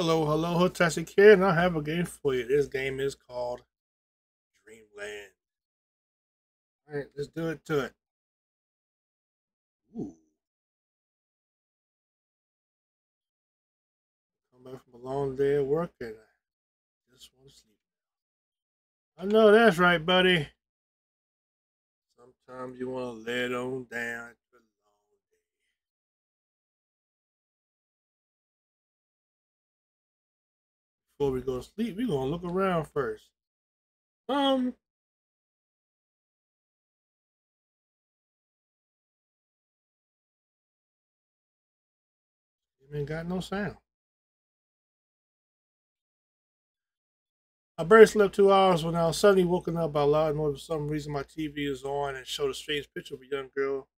Hello, Tassie Kid, and I have a game for you. This game is called Dreamland. All right, let's do it to it. Ooh. Come back from a long day of work, and I just want to sleep. I know that's right, buddy. Sometimes you want to lay it on down. Before we go to sleep, we're gonna look around first. You ain't got no sound. I barely slept 2 hours when I was suddenly woken up by loud noise. For some reason, my TV is on and showed a strange picture of a young girl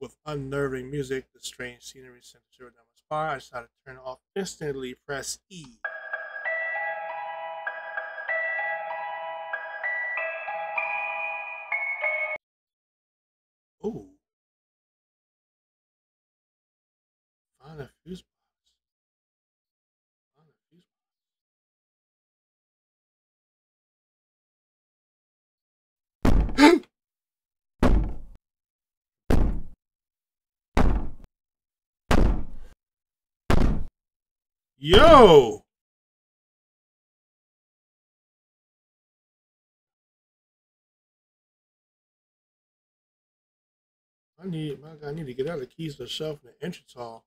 with unnerving music. The strange scenery sent a shiver down my spine. I decided to turn it off instantly. Press E. Oh. Find a fuse box. Yo! I need to get out the keys to the shelf in the entrance hall.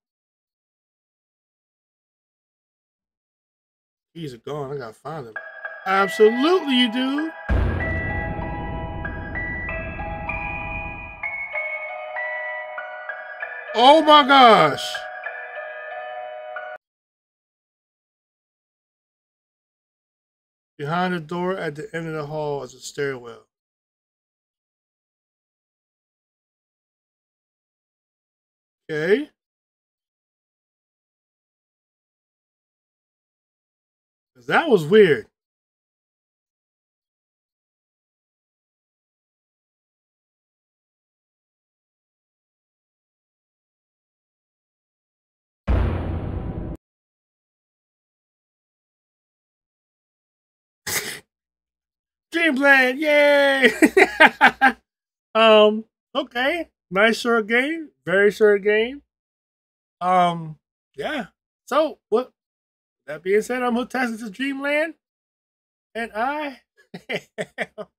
Keys are gone. I gotta find them. Absolutely, you do. Oh my gosh! Behind the door at the end of the hall is a stairwell. Okay. Cause that was weird. Dreamland, yay! Okay, nice short game, very short game. Yeah. So, what? That being said, I'm Hotastic to Dreamland, and I.